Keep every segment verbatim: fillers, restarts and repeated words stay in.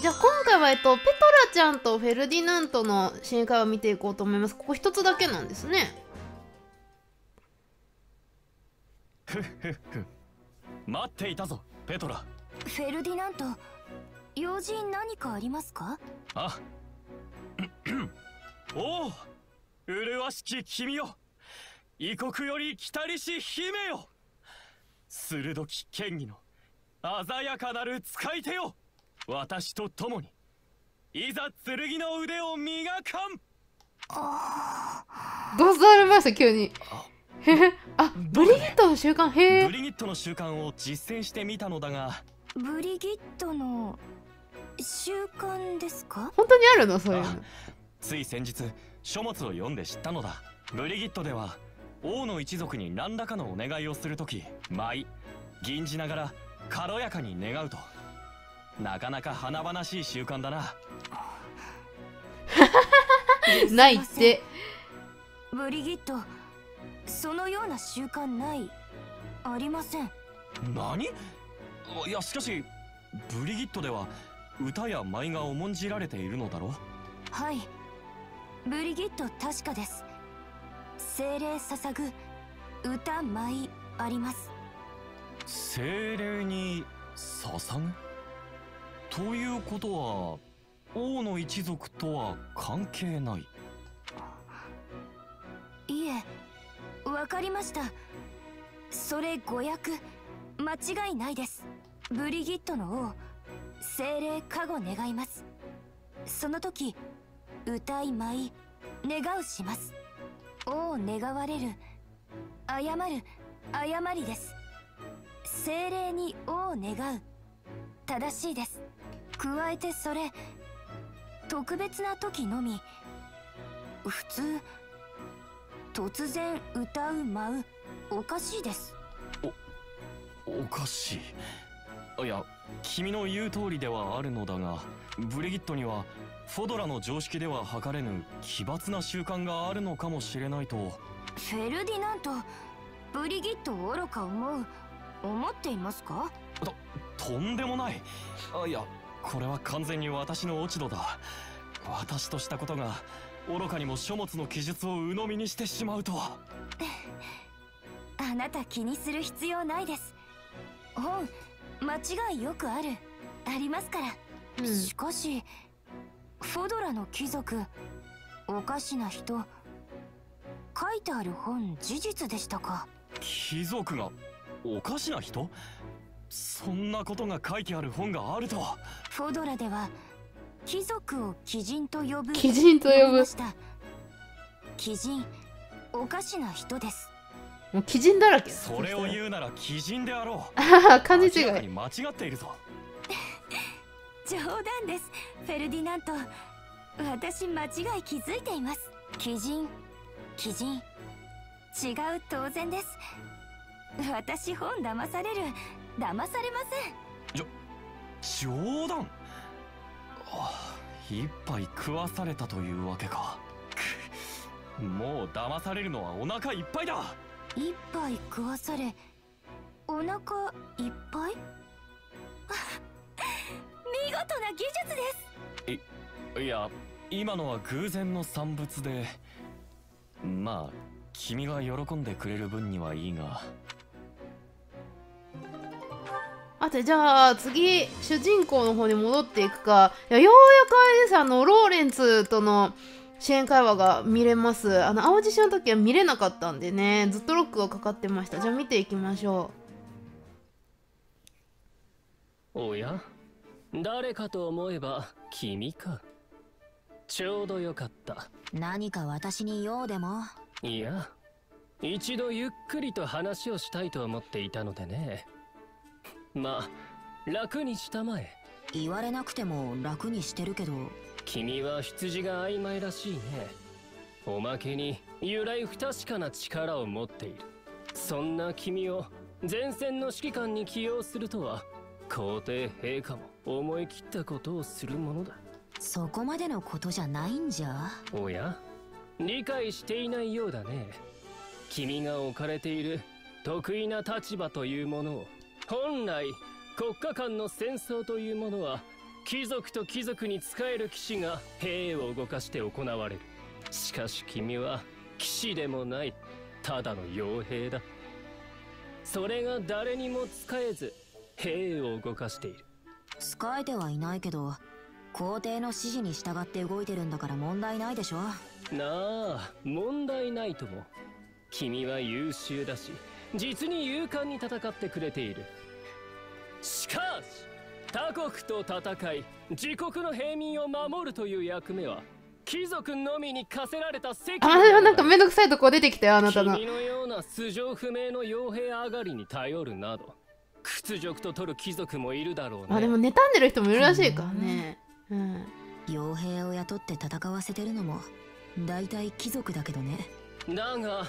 じゃあ今回はえっとペトラちゃんとフェルディナントの深海を見ていこうと思います。ここ一つだけなんですね。ふふふ、待っていたぞペトラ。フェルディナント、用事何かありますか？あおお、麗しき君よ、異国より来たりし姫よ、鋭き剣技の鮮やかなる使い手よ、私と共にいざ剣の腕を磨かん。ああ、どうされました急に。へへ、あ、ブリギットの習慣、へえ、ブリギットの習慣を実践してみたのだが。ブリギットの習慣ですか？本当にあるのそういうの。つい先日書物を読んで知ったのだ。ブリギットでは王の一族に何らかのお願いをするとき、舞吟じながら軽やかに願うと、なかなか華々しい習慣だな。ないって。ブリギット、そのような習慣ない、ありません。何？いやしかしブリギットでは歌や舞が重んじられているのだろう。はい、ブリギット確かです。精霊捧ぐ歌舞あります。精霊に捧ぐということは王の一族とは関係ない。いえ、わかりました。それ誤訳、間違いないです。ブリギットの王、精霊加護願います。その時歌い舞い願うします。王願われる、謝る、誤りです。精霊に王願う、正しいです。加えてそれ、特別な時のみ。普通突然歌う舞う、おかしいです。おおかしい。いや、君の言う通りではあるのだが、ブリギットにはフォドラの常識では測れぬ奇抜な習慣があるのかもしれないと。フェルディナント、ブリギットを愚か思う、思っていますか？と、とんでもない。あ、いや、これは完全に私の落ち度だ。私としたことが愚かにも書物の記述を鵜呑みにしてしまうとは。あなた気にする必要ないです。本、間違いよくある、ありますから、うん、しかしフォドラの貴族、おかしな人、書いてある本事実でしたか？貴族がおかしな人？そんなことが書いてある本があるとは。フォドラでは貴族を貴人と呼ぶ。貴人と呼ぶ。貴人、おかしな人です。もう貴人だらけ。それを言うなら貴人であろう。ああ、漢字違い。間違っているぞ。冗談です、フェルディナント。私間違い気づいています。貴人、貴人。違う、当然です。私本騙される、騙されません。じょ、冗談。一杯食わされたというわけか。もう騙されるのはお腹いっぱいだ。一杯食わされ、お腹いっぱい。見事な技術です。 い, いや今のは偶然の産物で、まあ君が喜んでくれる分にはいいが。あと、じゃあ次主人公の方に戻っていくか。いや、ようやくあれです、あのローレンツとの支援会話が見れます。あの青獅子の時は見れなかったんでね、ずっとロックがかかってました。じゃあ見ていきましょう。おや、誰かと思えば君か。ちょうどよかった。何か私に用でも？いや、一度ゆっくりと話をしたいと思っていたのでね。まあ楽にしたまえ。言われなくても楽にしてるけど。君は出自が曖昧らしいね。おまけに由来不確かな力を持っている。そんな君を前線の指揮官に起用するとは、皇帝陛下も思い切ったことをするものだ。そこまでのことじゃないんじゃ。おや、理解していないようだね。君が置かれている特異な立場というものを、本来国家間の戦争というものは貴族と貴族に仕える騎士が兵を動かして行われる。しかし君は騎士でもない、ただの傭兵だ。それが誰にも仕えず兵を動かしている。仕えてはいないけど皇帝の指示に従って動いてるんだから問題ないでしょ。なあ、問題ないとも。君は優秀だし、実に勇敢に戦ってくれている。しかし他国と戦い自国の平民を守るという役目は貴族のみに課せられた責任。ああ、なんかめんどくさいとこ出てきたよ、あなたの。君のような素性不明の傭兵上がりに頼るなど屈辱と取る貴族もいるだろうね。あ、でも妬んでる人もいるらしいからね。うん、傭兵を雇って戦わせてるのも大体貴族だけどね。だが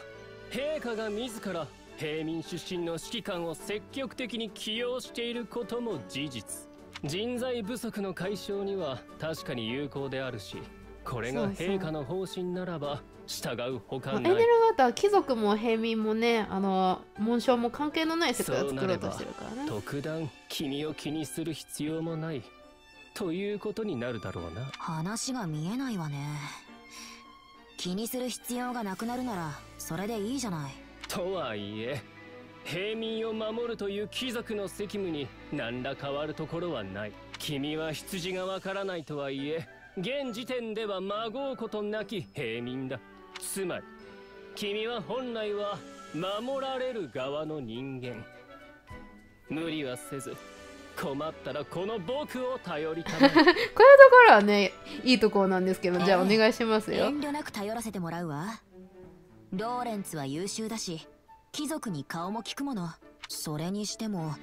陛下が自ら平民出身の指揮官を積極的に起用していることも事実。人材不足の解消には確かに有効であるし、これが陛下の方針ならば従うほかない。そうそう、エネルガータは貴族も平民もね、あの紋章も関係のない世界を作ろうとしてるからね。そうなれば特段君を気にする必要もないということになるだろうな。話が見えないわね。気にする必要がなくなるならそれでいいじゃない。とはいえ平民を守るという貴族の責務に何ら変わるところはない。君は出自がわからないとはいえ現時点ではまごうことなき平民だ。つまり君は本来は守られる側の人間。無理はせず困ったらこの僕を頼りたまえ。こういうところはね、いいところなんですけど、じゃあお願いしますよ。遠慮なく頼らせてもらうわ。ローレンツは優秀だし貴族に顔も利くもの。それにしても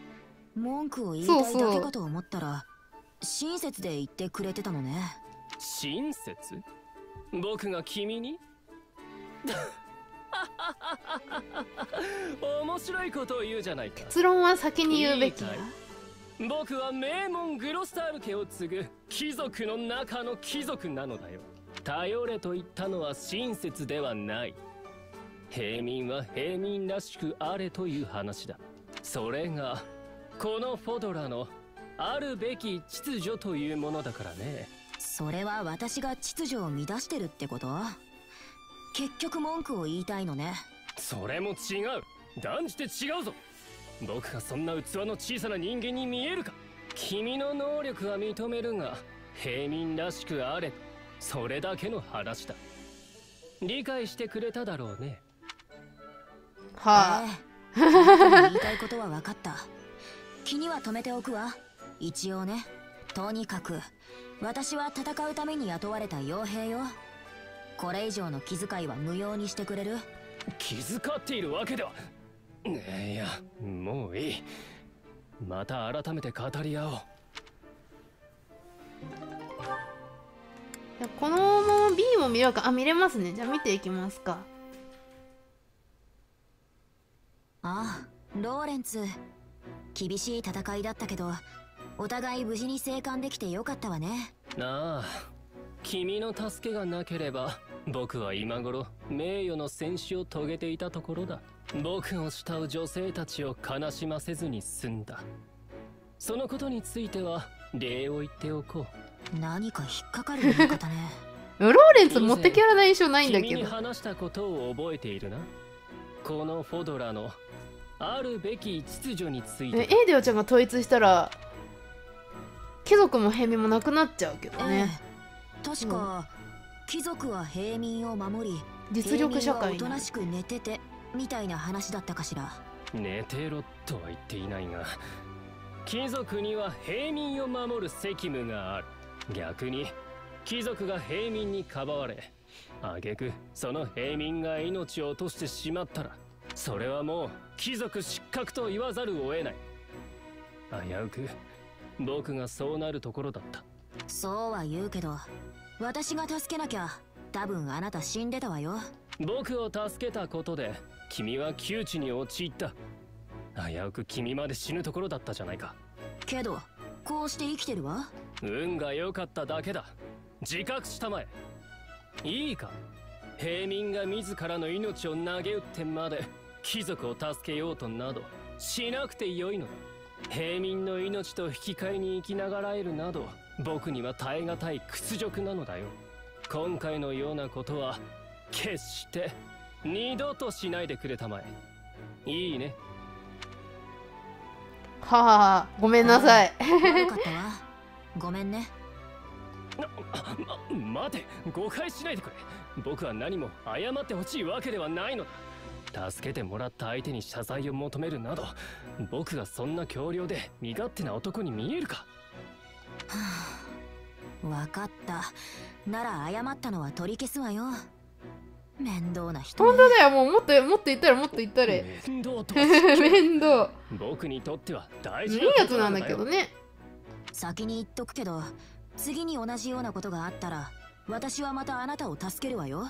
文句を言いたいだけかと思ったら、そうそう、親切で言ってくれてたのね。親切？僕が君に？面白いことを言うじゃないか。結論は先に言うべきだ。僕は名門グロスタール家を継ぐ貴族の中の貴族なのだよ。頼れと言ったのは親切ではない。平民は平民らしくあれという話だ。それがこのフォドラのあるべき秩序というものだからね。それは私が秩序を乱してるってこと？結局文句を言いたいのね。それも違う。断じて違うぞ。僕がそんな器の小さな人間に見えるか。君の能力は認めるが平民らしくあれ、それだけの話だ。理解してくれただろうね。はあ、えー、言いたいことは分かった。気には留めておくわ。一応ね。とにかく私は戦うために雇われた傭兵よ。これ以上の気遣いは無用にしてくれる？気遣っているわけでは。いや、もういい。また改めて語り合おう。いや、このまま B も見れるか。あ、見れますね。じゃあ見ていきますか。ああ、ローレンツ、厳しい戦いだったけどお互い無事に生還できてよかったわね。なあ、君の助けがなければ僕は今頃名誉の戦死を遂げていたところだ。僕を慕う女性たちを悲しませずに済んだ。そのことについては礼を言っておこう。何か引っかかる言い方ね。ローレンツ持ってきらない印象ないんだけど。君に話したことを覚えているな。このフォドラのあるべき秩序について。エイデオちゃんが統一したら貴族も平民もなくなっちゃうけどね。えー、確か、うん、貴族は平民を守り実力社会におとなしく寝ててみたいな話だったかしら。寝てろとは言っていないが貴族には平民を守る責務がある。逆に貴族が平民にかばわれ、挙句その平民が命を落としてしまったらそれはもう貴族失格と言わざるを得ない。危うく僕がそうなるところだった。そうは言うけど私が助けなきゃ多分あなた死んでたわよ。僕を助けたことで君は窮地に陥った。危うく君まで死ぬところだったじゃないか。けどこうして生きてるわ。運が良かっただけだ。自覚したまえ。いいか、平民が自らの命を投げ打ってまで貴族を助けようとなどしなくてよいのだ。平民の命と引き換えに生きながらえるなど僕には耐え難い屈辱なのだよ。今回のようなことは決して二度としないでくれたまえ。いいね。はは、ごめんなさい。悪かったわ。ごめんね。ま、待て、誤解しないでくれ。僕は何も謝ってほしいわけではないのだ。助けてもらった相手に謝罪を求めるなど、僕がそんな強量で身勝手な男に見えるか。はあ、わかった。なら謝ったのは取り消すわよ。面倒な人。本当だよ、もうもっともっと言ったらもっと言ったら。面倒と。面倒。僕にとっては大事なことなんだよ。いいやつなんだけどね。先に言っとくけど、次に同じようなことがあったら、私はまたあなたを助けるわよ。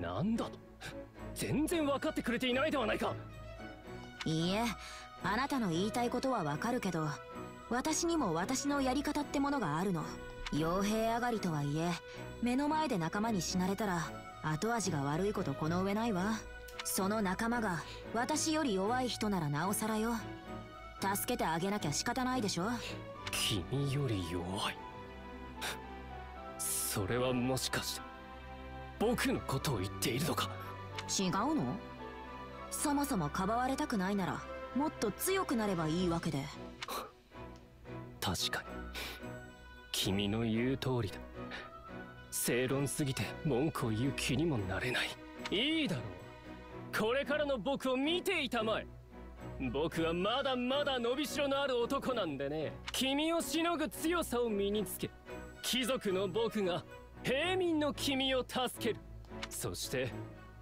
なんだと。全然分かってくれていないではないか。いいえ、あなたの言いたいことはわかるけど、私にも私のやり方ってものがあるの。傭兵上がりとはいえ、目の前で仲間に死なれたら後味が悪いことこの上ないわ。その仲間が私より弱い人ならなおさらよ。助けてあげなきゃ仕方ないでしょ。君より弱い。それはもしかして僕のことを言っているのか。違うの？そもそもかばわれたくないならもっと強くなればいいわけで。確かに君の言う通りだ。正論すぎて文句を言う気にもなれない。いいだろう。これからの僕を見ていたまえ。僕はまだまだ伸びしろのある男なんでね。君をしのぐ強さを身につけ、貴族の僕が平民の君を助ける。そして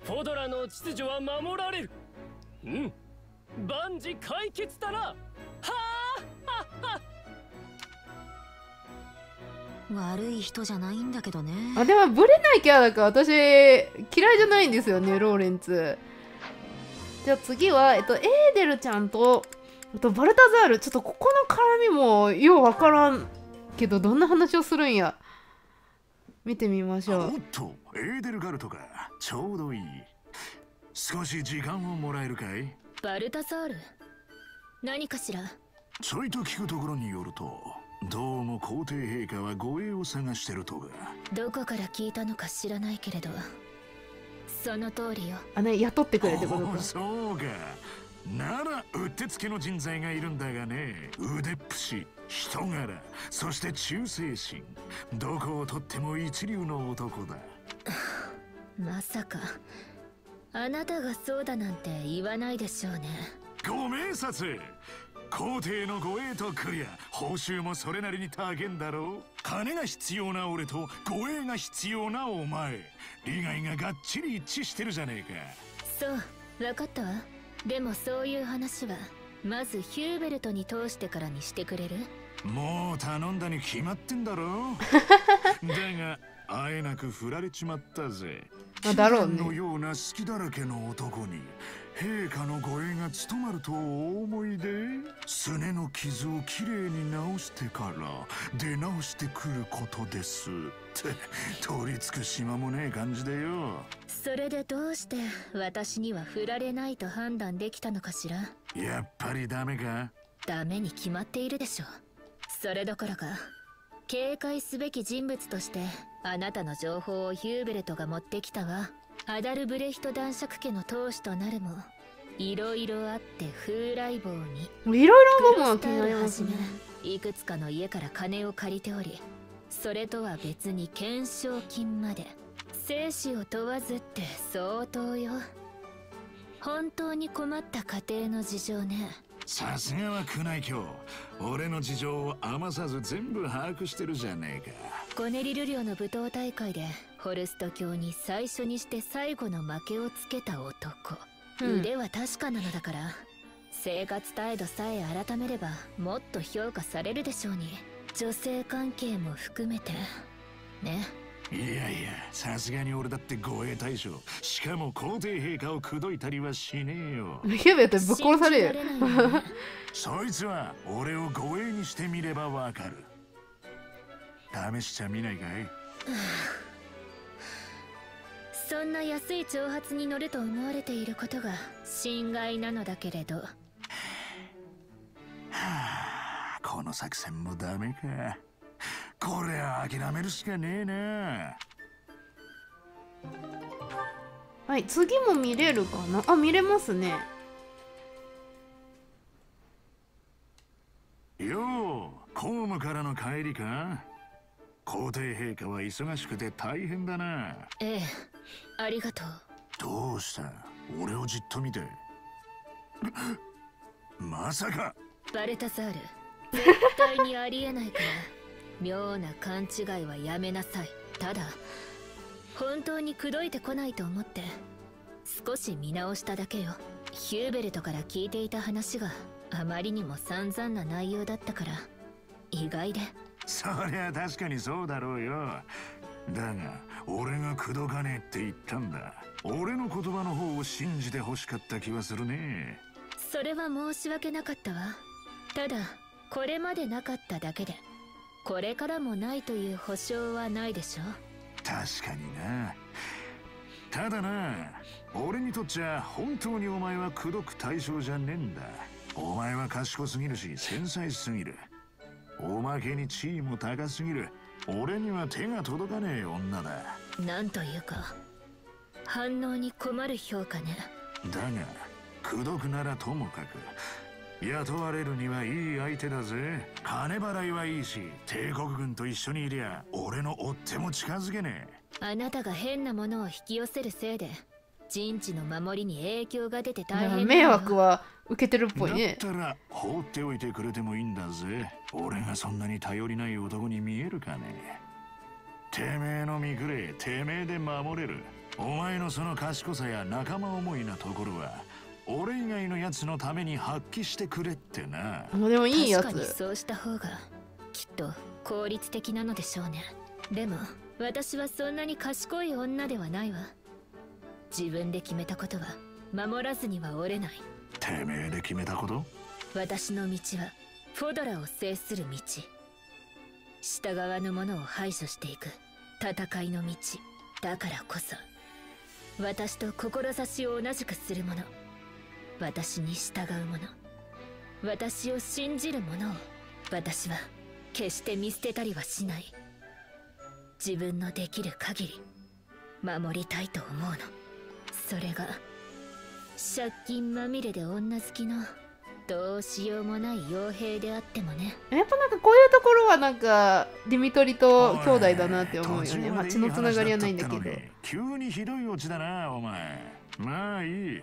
フォドラの秩序は守られる。うん、万事解決だな。はあ悪い人じゃないんだけどね。あ、でもブレないキャラか。私嫌いじゃないんですよね、ローレンツ。じゃあ次は、えっと、エーデルちゃんと、あとバルタザール。ちょっとここの絡みもようわからんけど、どんな話をするんや見てみましょう。おっと、エーデルガルトか。ちょうどいい。少し時間をもらえるかい。バルタザール、何かしら。ちょいと聞くところによると、どうも皇帝陛下は護衛を探してるとか。どこから聞いたのか知らないけれど、その通りよ。あの、雇ってくれてことか。そうか。ならうってつけの人材がいるんだがね。腕っぷし、人柄、そして忠誠心、どこをとっても一流の男だ。まさかあなたがそうだなんて言わないでしょうね。ご明察。皇帝の護衛とクリア、報酬もそれなりに高いんだろう。金が必要な俺と護衛が必要なお前、利害ががっちり一致してるじゃねえか。そう、分かったわ。でもそういう話はまずヒューベルトに通してからにしてくれる？もう頼んだに決まってんだろう。だがあえなく振られちまったぜ。だろうね。のような隙だらけの男に陛下の護衛が務まるとお思いで、すねの傷をきれいに直してから出直してくることですって取り付く島もねえ感じでよ。それでどうして私には振られないと判断できたのかしら。やっぱりダメか。ダメに決まっているでしょ。それどころか警戒すべき人物としてあなたの情報をヒューベルトが持ってきたわ。アダルブレヒト男爵家の当主となるも、いろいろあって風来坊に、いろいろも気になりますね。いくつかの家から金を借りており、それとは別に懸賞金まで、生死を問わずって相当よ。本当に困った家庭の事情ね。さすがは宮内卿、俺の事情を余さず全部把握してるじゃねえか。ゴネリル領の舞踏大会でホルスト教に最初にして最後の負けをつけた男、うん、腕は確かなのだから、生活態度さえ改めればもっと評価されるでしょうに。女性関係も含めてね。いやいや、さすがに俺だって護衛大将、しかも皇帝陛下を口説いたりはしねえよ。ヒューベルトぶっ殺される。そいつは俺を護衛にしてみればわかる。試しちゃみないかい。そんな安い挑発に乗ると思われていることが心外なのだけれど。はあ、この作戦もダメか。これは諦めるしかねえな。はい、次も見れるかなあ。見れますね。よう、公務からの帰りか。皇帝陛下は忙しくて大変だな。ええ、ありがとう。どうした、俺をじっと見て。まさか。バルタサール、絶対にありえないから妙な勘違いはやめなさい。ただ本当に口説いてこないと思って少し見直しただけよ。ヒューベルトから聞いていた話があまりにも散々な内容だったから意外で。そりゃ確かにそうだろうよ。だが俺が口説かねえって言ったんだ。俺の言葉の方を信じてほしかった気はするね。それは申し訳なかったわ。ただこれまでなかっただけでこれからもないという保証はないでしょ。確かにな。ただな、俺にとっちゃ本当にお前は口説く対象じゃねえんだ。お前は賢すぎるし繊細すぎる。おまけに地位も高すぎる。俺には手が届かねえ女だ。なんというか反応に困る評価ね。だが口説くならともかく雇われるにはいい相手だぜ。金払いはいいし帝国軍と一緒にいりゃ俺の追っ手も近づけねえ。あなたが変なものを引き寄せるせいで陣地の守りに影響が出て大変。迷惑は受けてるっぽいね。だったら放っておいてくれてもいいんだぜ。俺がそんなに頼りない男に見えるかね。てめえの見くれ、てめえで守れる。お前のその賢さや仲間思いなところは俺以外のやつのために発揮してくれってな。でもいいやつ。確かにそうした方がきっと効率的なのでしょうね。でも私はそんなに賢い女ではないわ。自分で決めたことは守らずには折れない。てめえで決めたこと？私の道はフォドラを制する道。従わぬ者を排除していく戦いの道だからこそ、私と志を同じくする者、私に従う者、私を信じる者を私は決して見捨てたりはしない。自分のできる限り守りたいと思うの。それが借金まみれで女好きのどうしようもない傭兵であってもね。やっぱなんかこういうところはなんかディミトリと兄弟だなって思うよね。まあ血のつながりはないんだけど。急にひどいオチだなお前。まあいい。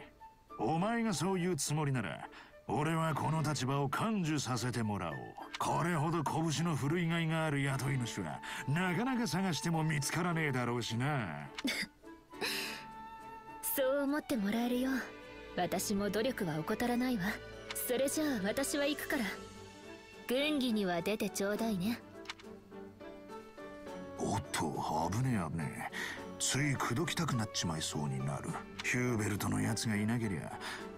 お前がそういうつもりなら俺はこの立場を感受させてもらおう。これほど拳の振るいがいがある雇い主はなかなか探しても見つからねえだろうしな。そう思ってもらえるよう私も努力は怠らないわ。それじゃあ私は行くから軍議には出てちょうだいね。おっと、危ねえ危ねえ。つい口説きたくなっちまいそうになる。ヒューベルトのやつがいなけりゃ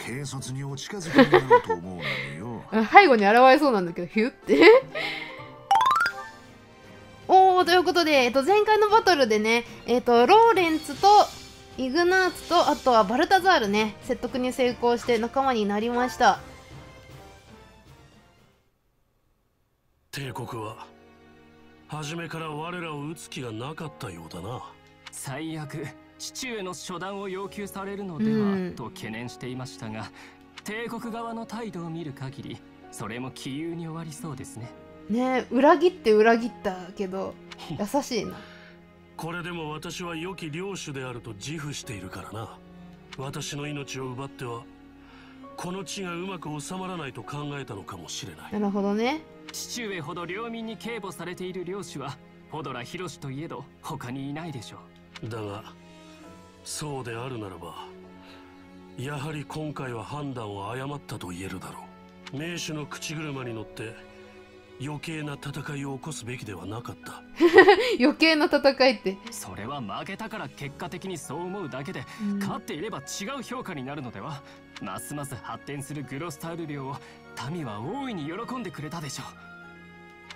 軽率にお近づきになろうと思うのよ。背後に現れそうなんだけどヒュっておお、ということで、えっと、前回のバトルでね、えっと、ローレンツとイグナーツとあとはバルタザールね、説得に成功して仲間になりました。帝国は初めから我らを撃つ気がなかったようだな。最悪市中の初段を要求されるのでは、うん、と懸念していましたが、帝国側の態度を見る限りそれも杞憂に終わりそうですね。ねえ、裏切って裏切ったけど優しいな。これでも私は良き領主であると自負しているからな。私の命を奪ってはこの地がうまく収まらないと考えたのかもしれない。なるほどね。父上ほど領民に警護されている領主はフォドラ博士といえど他にいないでしょう。だがそうであるならばやはり今回は判断を誤ったと言えるだろう。名手の口車に乗って余計な戦いを起こすべきではなかった余計な戦いって、それは負けたから結果的にそう思うだけで、うん、勝っていれば違う評価になるのでは。ますます発展するグロスタール領を民は大いに喜んでくれたでしょ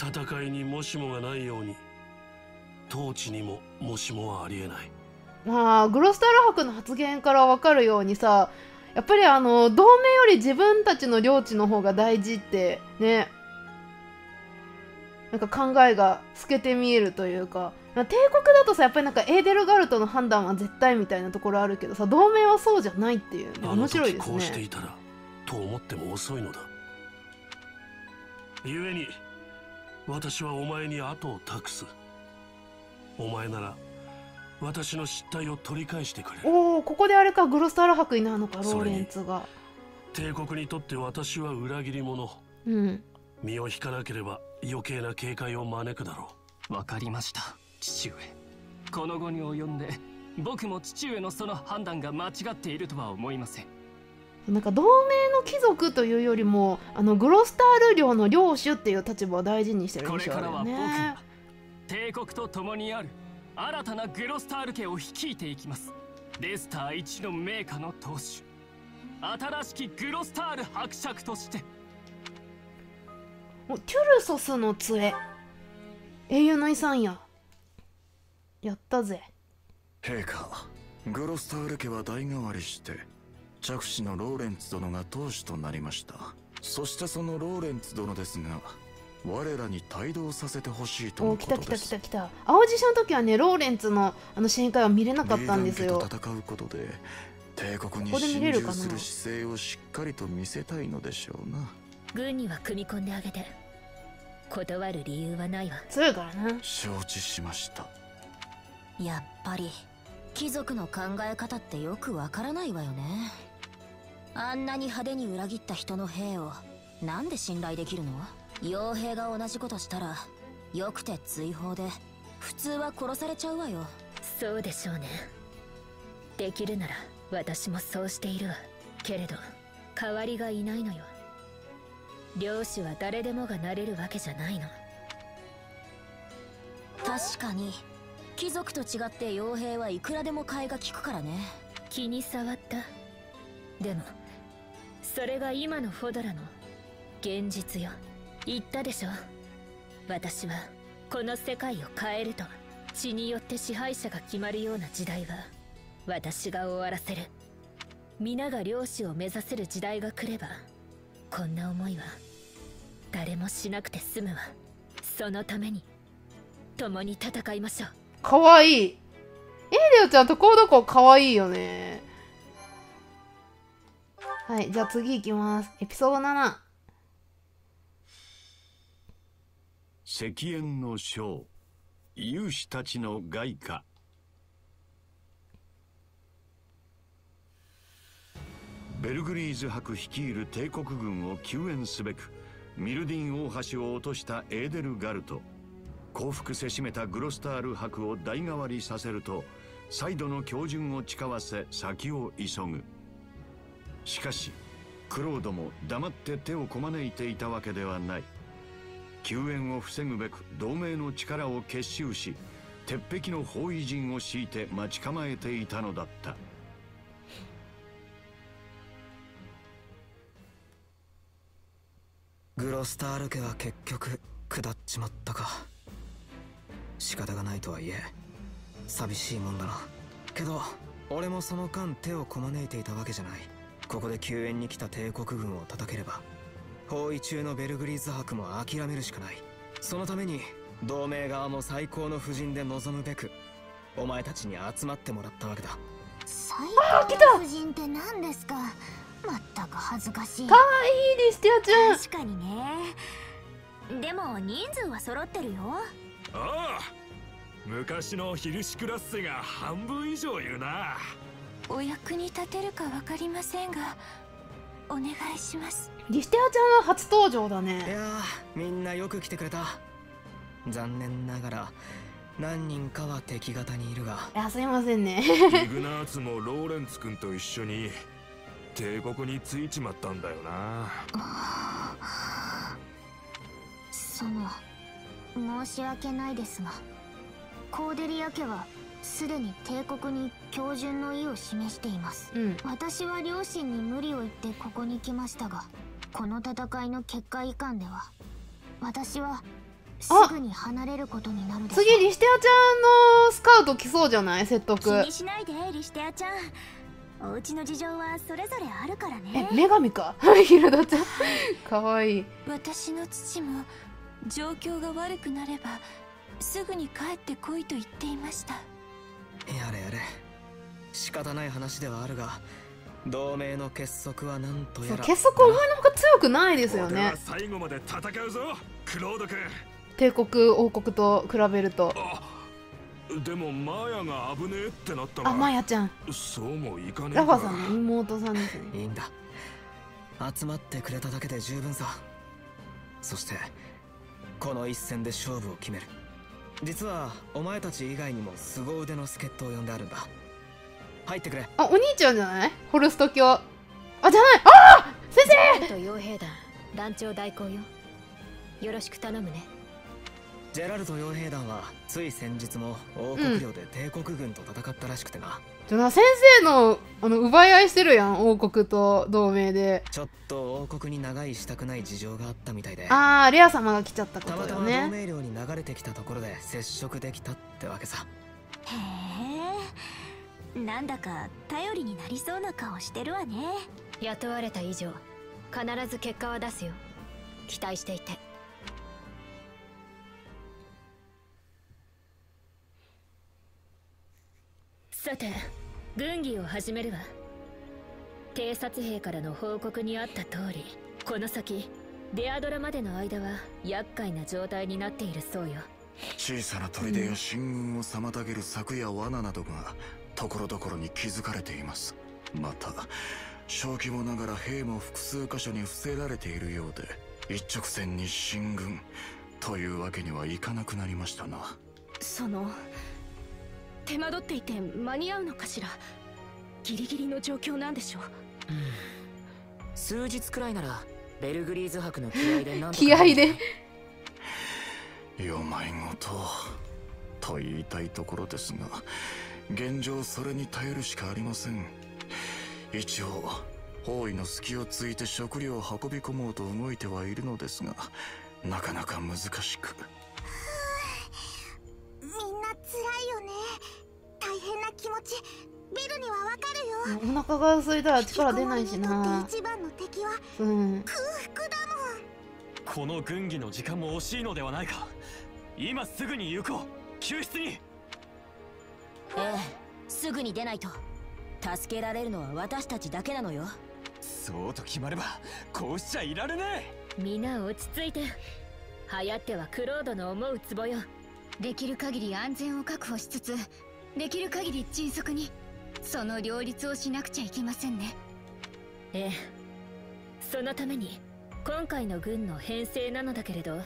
う。戦いにもしもがないように統治にももしもはありえない。まあグロスタール伯の発言から分かるようにさ、やっぱりあの同盟より自分たちの領地の方が大事ってね、なんか考えが透けて見えるというか、帝国だとさやっぱりなんかエーデルガルトの判断は絶対みたいなところあるけどさ、同盟はそうじゃないっていう、ね、面白いですね。あの時こうしていたらと思っても遅いのだ。故に私はお前に後を託す。お前なら私の失態を取り返してくれる。おお、ここであれか、グロスタール伯になるのか、ローレンツが。帝国にとって私は裏切り者。うん。身を引かなければ余計な警戒を招くだろう。わかりました、父上。この後に及んで、僕も父上のその判断が間違っているとは思いません。なんか同盟の貴族というよりも、あのグロスタール領の領主っていう立場を大事にしてるんでしょうね。これからは僕が帝国と共にある新たなグロスタール家を率いていきます。レスター一の名家の当主、新しきグロスタール伯爵として。お、テュルソスの杖、英雄の遺産や。やったぜ。陛下、グロスタール家は代替わりして。嫡子のローレンツ殿が当主となりました。そしてそのローレンツ殿ですが、我らに帯同させてほしいとのことです。お、来た来た来た来た。青獅子の時はね、ローレンツのあの試飲会は見れなかったんですよ。と戦うことで帝国に侵入する姿勢をしっかりと見せたいのでしょうな。軍には組み込んであげて、断る理由はないわ。強いからな。承知しました。やっぱり貴族の考え方ってよくわからないわよね。あんなに派手に裏切った人の兵をなんで信頼できるの？傭兵が同じことしたらよくて追放で、普通は殺されちゃうわよ。そうでしょうね。できるなら私もそうしているわ。けれど代わりがいないのよ。領主は誰でもがなれるわけじゃないの。確かに貴族と違って傭兵はいくらでも替えが利くからね。気に障った。でもそれが今のフォドラの現実よ。言ったでしょ、私はこの世界を変えると。血によって支配者が決まるような時代は私が終わらせる。皆が領主を目指せる時代が来れば、こんな思いは誰もしなくて済むわ。そのために共に戦いましょう。かわいい。エーデルちゃんとこうどこかわいいよね。はい、じゃあ次行きます。エピソードなな。石燕の将、勇士たちの外貨。ベルグリーズ伯率いる帝国軍を救援すべく、ミルディン大橋を落としたエーデルガルト。降伏せしめたグロスタール伯を代替わりさせると、再度の教順を誓わせ先を急ぐ。しかしクロードも黙って手をこまねいていたわけではない。救援を防ぐべく同盟の力を結集し、鉄壁の包囲陣を敷いて待ち構えていたのだった。グロスタール家は結局下っちまったか。仕方がないとはいえ寂しいもんだな。けど俺もその間手をこまねいていたわけじゃない。ここで救援に来た帝国軍を叩ければ、包囲中のベルグリーズ伯も諦めるしかない。そのために同盟側も最高の布陣で臨むべく、お前たちに集まってもらったわけだ。最高の布陣って何ですか？まったく恥ずかしい。かわいいですよ、ちゃん。確かにね。でも人数は揃ってるよ。ああ、昔のヒルシクラッセが半分以上いるな。お役に立てるかわかりませんが、お願いします。リステアちゃんは初登場だね。いやー、みんなよく来てくれた。残念ながら何人かは敵方にいるが。いや、すいませんね。イグナーツもローレンツ君と一緒に帝国についちまったんだよな。その、申し訳ないですが、コーデリア家はすでに帝国に恭順の意を示しています、うん、私は両親に無理を言ってここに来ましたが、この戦いの結果以下では私はあ、次リシテアちゃんのスカウト来そうじゃない？説得。気にしないでリシテアちゃん。お家の事情はそれぞれあるからね。え、女神か。ヒルダちゃん。可愛い。私の父も状況が悪くなればすぐに帰ってこいと言っていました。やれやれ。仕方ない話ではあるが、同盟の結束はなんとやら。結束お前のほうが強くないですよね。最後まで戦うぞ、クロード君。帝国王国と比べると。でもマヤが危ねえってなったら。あ、マヤちゃん。そうもいかねえ。ラファさんの妹さんですね。いいんだ。集まってくれただけで十分さ。そしてこの一戦で勝負を決める。実はお前たち以外にも凄腕の助っ人を呼んであるんだ。入ってくれ。あ、お兄ちゃんじゃない？ホルスト教。あ、じゃない。あ、先生。と傭兵団団長代行よ。よろしく頼むね。ジェラルト傭兵団はつい先日も王国領で帝国軍と戦ったらしくてな。じゃあ先生のあの奪い合いしてるやん、王国と同盟で。ちょっと王国に長居したくない事情があったみたいで。ああ、レア様が来ちゃったことだよね。たまたま同盟領に流れてきたところで接触できたってわけさ。へえ、なんだか頼りになりそうな顔してるわね。雇われた以上必ず結果は出すよ。期待していて。さて、軍議を始めるわ。偵察兵からの報告にあった通り、この先デアドラまでの間は厄介な状態になっているそうよ。小さな砦や進軍を妨げる柵や罠などが所々に気づかれています。また小規模ながら兵も複数箇所に伏せられているようで、一直線に進軍というわけにはいかなくなりましたな。その手間取っていて間に合うのかしら。ギリギリの状況なんでしょう。うん、数日くらいならベルグリーズ博の気合でなんとか。気合でよまいごとと言いたいところですが、現状それに頼るしかありません。一応包囲の隙をついて食料を運び込もうと動いてはいるのですが、なかなか難しく。辛いよね。大変な気持ちビルにはわかるよ。お腹が空いたら力出ないしな。一番の敵は空腹だもん。この軍議の時間も惜しいのではないか。今すぐに行こう、救出に。ええ、すぐに出ないと助けられるのは私たちだけなのよ。そうと決まればこうしちゃいられねえ。みんな落ち着いて。流行ってはクロードの思うツボよ。できる限り安全を確保しつつ、できる限り迅速に、その両立をしなくちゃいけませんね。ええ、そのために今回の軍の編成なのだけれど。は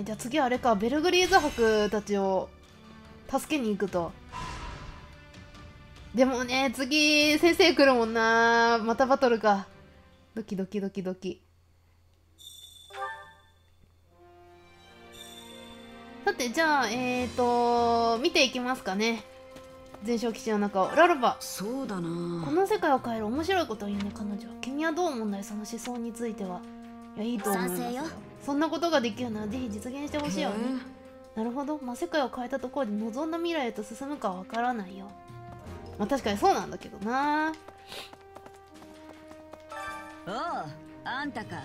い、じゃあ次はあれか、ベルグリーズ伯たちを助けに行くと。でもね、次先生来るもんな。またバトルか。ドキドキドキドキ。さて、じゃあえーと見ていきますかね、全焼基地の中を。ラルバ。そうだな、この世界を変える面白いことを言うね、彼女。君はどう問題、その思想については。いや、いいと思いますよ。そんなことができるならぜひ実現してほしいよね。なるほど、まあ、世界を変えたところで望んだ未来へと進むかはわからないよ。まあ確かにそうなんだけどな。おう、あんたか。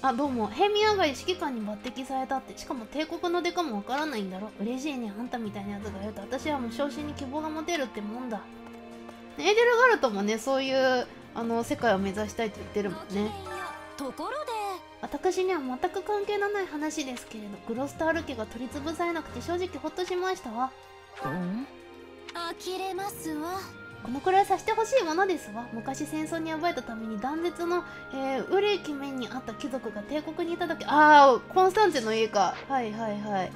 あ、どうも。平民上がり指揮官に抜擢されたって。しかも帝国の出かもわからないんだろ。嬉しいね、あんたみたいなやつがいると。私はもう昇進に希望が持てるってもんだ。エーデルガルトもね、そういうあの世界を目指したいって言ってるもんね。ところで、私には全く関係のない話ですけれど、グロスタール家が取り潰されなくて正直ほっとしましたわ。うん、呆れますわ。このくらいさせてほしいものですわ。昔戦争に敗れたために断絶の、えー、ウレキ面にあった貴族が帝国にいただけ。ああ、コンスタンチェの家か。はいはいはい。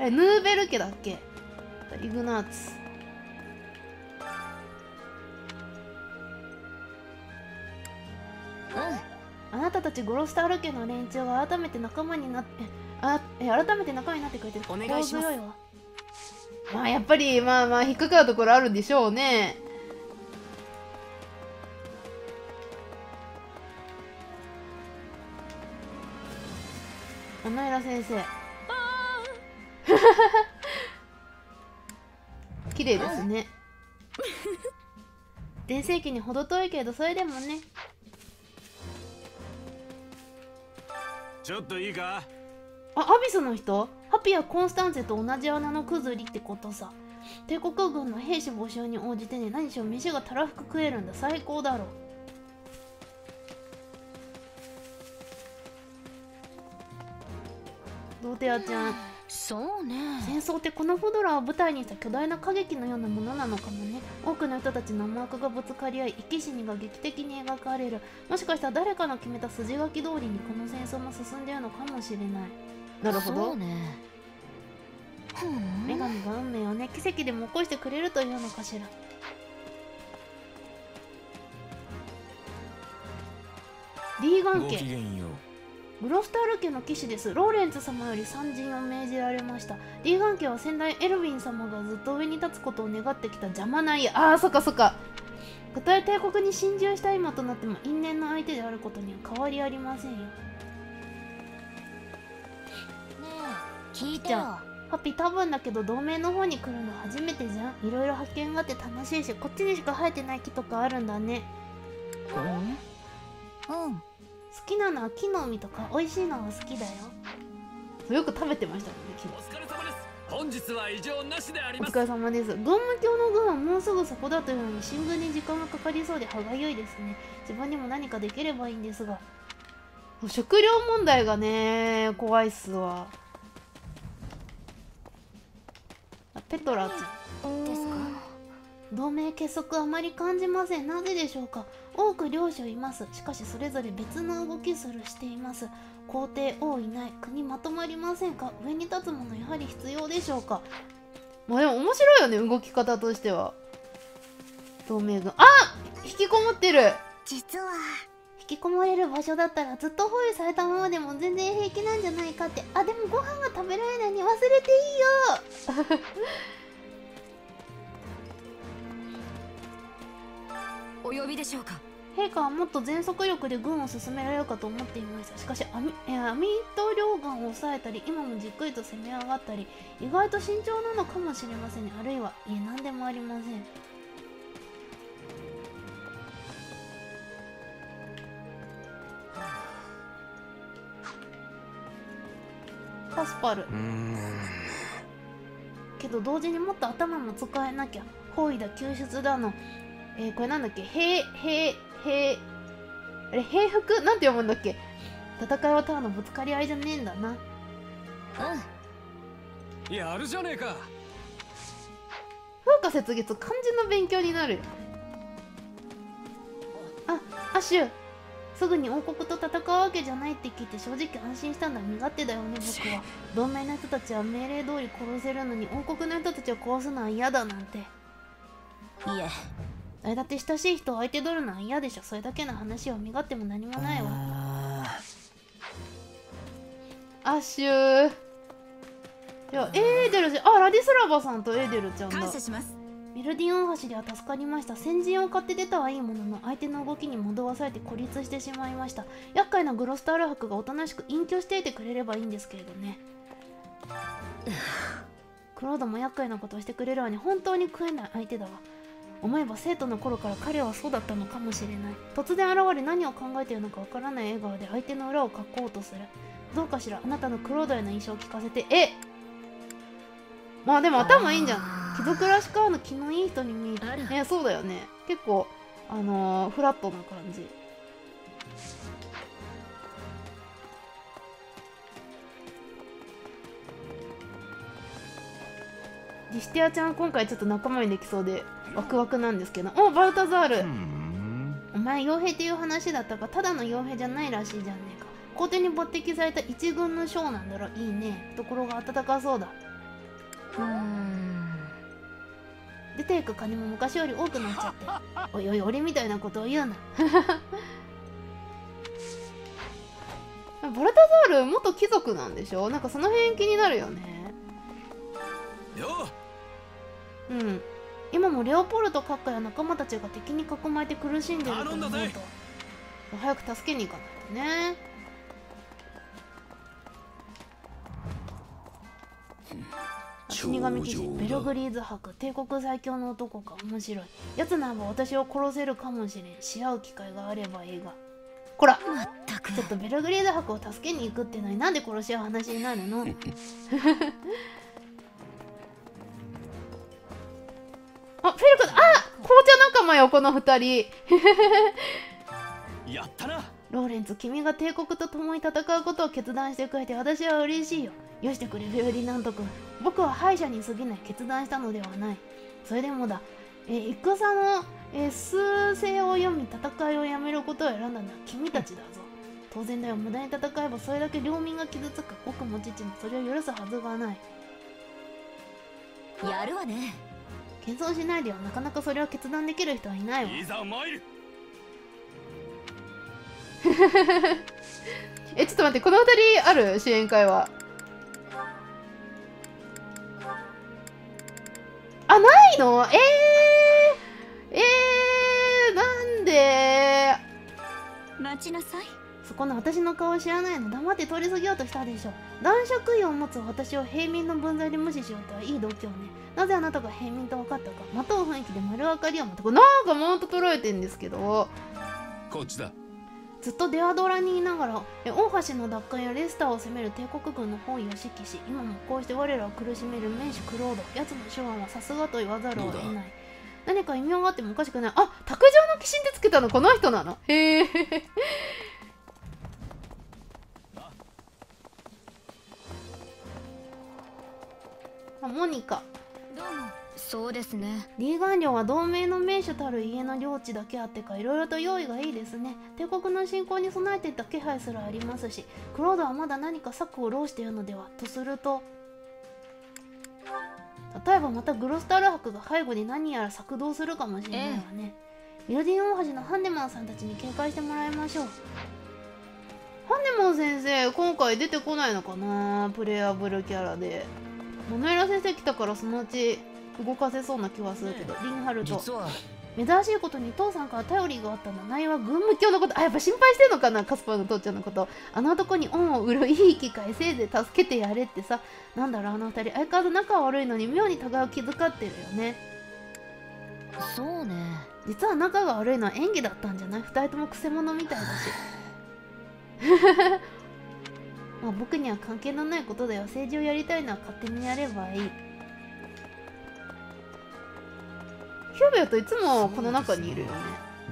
え、ヌーベル家だっけ。イグナーツ。うん。あなたたちグロスタール家の連中が改めて仲間になって、あ、え、改めて仲間になってくれてる。お願いします。まあやっぱりまあまあ引っかかるところあるんでしょうね。穴浦先生綺麗ですね。全盛期に程遠いけどそれでもね。ちょっといいか。あ、アビスの人。ハピやコンスタンツェと同じ穴のくずりってことさ。帝国軍の兵士募集に応じてね。何しろ飯がたらふく食えるんだ。最高だろ。ドーテアちゃん、そうね。戦争ってこのフドラを舞台にした巨大な歌劇のようなものなのかもね。多くの人たちの思惑がぶつかり合い、生き死にが劇的に描かれる。もしかしたら誰かの決めた筋書き通りにこの戦争も進んでいるのかもしれない。なるほど。そうね。女神が運命をね、奇跡でも起こしてくれるというのかしら。リーガン家。グロスタール家の騎士です。ローレンツ様より参陣を命じられました。リーガン家は先代エルヴィン様がずっと上に立つことを願ってきた邪魔な家。ああ、そっかそっか。たとえ帝国に侵入した今となっても因縁の相手であることには変わりありませんよ。ねえ、聞いてよ。ハピ、多分だけど同盟の方に来るの初めてじゃん。いろいろ発見があって楽しいし、こっちにしか生えてない木とかあるんだね。うん。うん。好きなのは木の実とか美味しいのは好きだよ。よく食べてましたもんね。木の実。お疲れ様です。本日は異常なしであります。お疲れ様です。軍務卿の軍はもうすぐそこだというのに進軍に時間がかかりそうで歯がゆいですね。自分にも何かできればいいんですが、食料問題がね怖いっすわ。あ、ペトラちゃんですか。同盟結束あまり感じません。なぜでしょうか。多く領主います。しかしそれぞれ別の動きするしています。皇帝王いない。国まとまりませんか。上に立つものやはり必要でしょうか。まあでも面白いよね、動き方としては。同盟軍、あ、引きこもってる。実は引きこもれる場所だったらずっと包囲されたままでも全然平気なんじゃないかって。あ、でもご飯が食べられないに忘れていいよ。お呼びでしょうか。陛下はもっと全速力で軍を進められるかと思っていました。しかしアミット両軍を抑えたり、今もじっくりと攻め上がったり、意外と慎重なのかもしれませんね。あるいは、いえ、何でもありません。パスパル。けど同時にもっと頭も使えなきゃ。包囲だ救出だの。えー、これなんだっけ、平、平、平、あれ、平服なんて読むんだっけ。戦いはただのぶつかり合いじゃねえんだな。うん。やるじゃねえか。風化雪月、漢字の勉強になる。あ、アシュ。すぐに王国と戦うわけじゃないって聞いて正直安心したんだ。身勝手だよね、僕は。同盟の人たちは命令通り殺せるのに、王国の人たちを殺すのは嫌だなんて。いや、誰だって親しい人を相手取るのは嫌でしょ。それだけの話を身勝手も何もないわ。アッシュー、いや、エーデルじゃ、あ、ラディスラバさんとエーデルちゃんだ。感謝します。メルディオン橋では助かりました。先陣を買って出たはいいものの、相手の動きに惑わされて孤立してしまいました。厄介なグロスタール伯がおとなしく隠居していてくれればいいんですけれどね。クロードも厄介なことをしてくれるわね。本当に食えない相手だわ。思えば生徒の頃から彼はそうだったのかもしれない。突然現れ何を考えているのかわからない笑顔で相手の裏をかこうとする。どうかしら、あなたのクロードへの印象を聞かせて。え、まあでも頭いいんじゃん。貴族らしからぬ気のいい人に見える。え、そうだよね。結構あのー、フラットな感じ。ディスティアちゃん、今回ちょっと仲間にできそうでワクワクなんですけど。お、バルタザール、お前傭兵っていう話だったか。ただの傭兵じゃないらしいじゃんねえか。皇帝に抜擢された一軍の将なんだろ。いいね、懐が温かそうだ。うーん、出ていく金も昔より多くなっちゃって。おいおい、俺みたいなことを言うな。バルタザール元貴族なんでしょ。なんかその辺気になるよね。うん、今もレオポルト閣下や仲間たちが敵に囲まれて苦しんでいると思うと、早く助けに行かないとね。死神騎士ベルグリーズ伯、帝国最強の男か。面白い。やつならば私を殺せるかもしれん。し合う機会があればええが。こら、ちょっとベルグリーズ伯を助けに行くってのになんで殺し合う話になるの。あ、フェルク、あ、紅茶仲間よ、この二人。やったな。ローレンツ、君が帝国と共に戦うことを決断してくれて私は嬉しいよ。よしてくれ、フェルディナント君。僕は敗者に過ぎない。決断したのではない。それでもだ、えー、戦の、えー、数勢を読み、戦いをやめることを選んだのは君たちだぞ。当然だよ、無駄に戦えばそれだけ領民が傷つく。僕も父もそれを許すはずがない。やるわね。謙遜しないでよ、なかなかそれを決断できる人はいないわ。いざ参る。え、ちょっと待って、この二人ある支援会は。あ、ないの？えー、えー、なんで？待ちなさい。そこの私の顔を知らないの。黙って通り過ぎようとしたでしょ。男爵位を持つ私を平民の分際で無視しようとはいい度胸ね。なぜあなたが平民と分かったか。まとう雰囲気で丸分かりを持って、これなんかマウント取られてんですけど。こっちだ。ずっとデアドラにいながら、え大橋の奪還やレスターを攻める帝国軍の包囲を指揮し、今もこうして我らを苦しめる名手クロード、奴の手腕はさすがと言わざるを得ない。何か異名があってもおかしくない。あ、卓上の騎士ってつけたのこの人なの。へえ。あ、モニカ。どうも。そうですね。リーガン領は同盟の名手たる家の領地だけあってか、いろいろと用意がいいですね。帝国の侵攻に備えていった気配すらありますし、クロードはまだ何か策を弄しているのではとすると、例えばまたグロスタル伯が背後に何やら策動するかもしれないわね。ミルディン大橋のハンネマンさんたちに警戒してもらいましょう。ハンネマン先生、今回出てこないのかな、プレイアブルキャラで。モノエラ先生来たからそのうち動かせそうな気はするけど、リンハルト。珍しいことに父さんから頼りがあったんだ。内容は軍務卿のこと。あ、やっぱ心配してんのかな、カスパーの父ちゃんのこと。あの男に恩を売るいい機会、せいぜい助けてやれってさ。なんだろう、あの二人。相変わらず仲は悪いのに、妙に互いを気遣ってるよね。そうね。実は仲が悪いのは演技だったんじゃない？二人ともくせ者みたいだし。まあ僕には関係のないことだよ。政治をやりたいのは勝手にやればいい。キューベルといつもこの中にいるよね。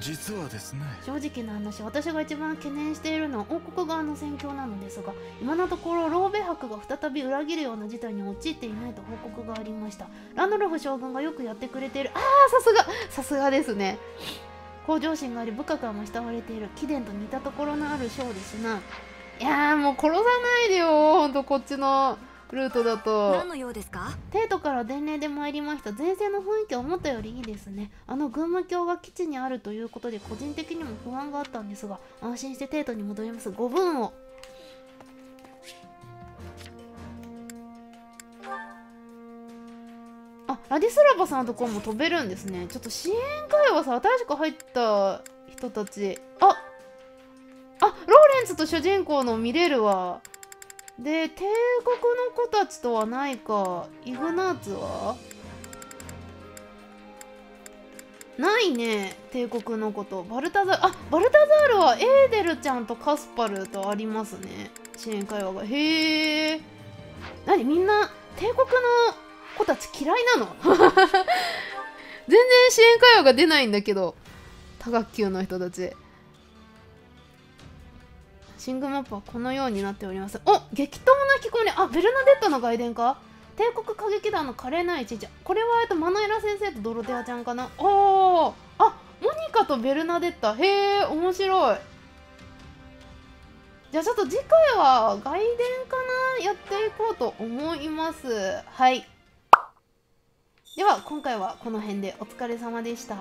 実はですね、正直な話、私が一番懸念しているのは王国側の戦況なのですが、今のところローベ伯が再び裏切るような事態に陥っていないと報告がありました。ランドルフ将軍がよくやってくれている。ああ、さすがさすがですね。向上心があり、部下からも慕われている。貴殿と似たところのある将ですな。いやー、もう殺さないでよ、ほんと。こっちのルートだと何の用ですか？帝都から伝令で参りました。前線の雰囲気は思ったよりいいですね。あの軍務卿が基地にあるということで個人的にも不安があったんですが、安心して帝都に戻ります。ご分を。あ、ラディスラバさんのところも飛べるんですね。ちょっと支援会はさ、新しく入った人たち。あっ、あ、ローレンツと主人公のミレルはで、帝国の子たちとはないか。イグナーツはないね、帝国の子と。バルタザール、あ、バルタザールはエーデルちゃんとカスパルとありますね、支援会話が。へえ。なに、みんな帝国の子たち嫌いなの？全然支援会話が出ないんだけど、多学級の人たち。シングマップはこのようになっております。お、激闘な引き込み。あ、ベルナデットの外伝か。帝国歌劇団の華麗な一日。これはえっとマノエラ先生とドロテアちゃんかな。おー、あ、モニカとベルナデッタ。へえ、面白い。じゃあちょっと次回は外伝かな、やっていこうと思います。はい。では今回はこの辺でお疲れ様でした。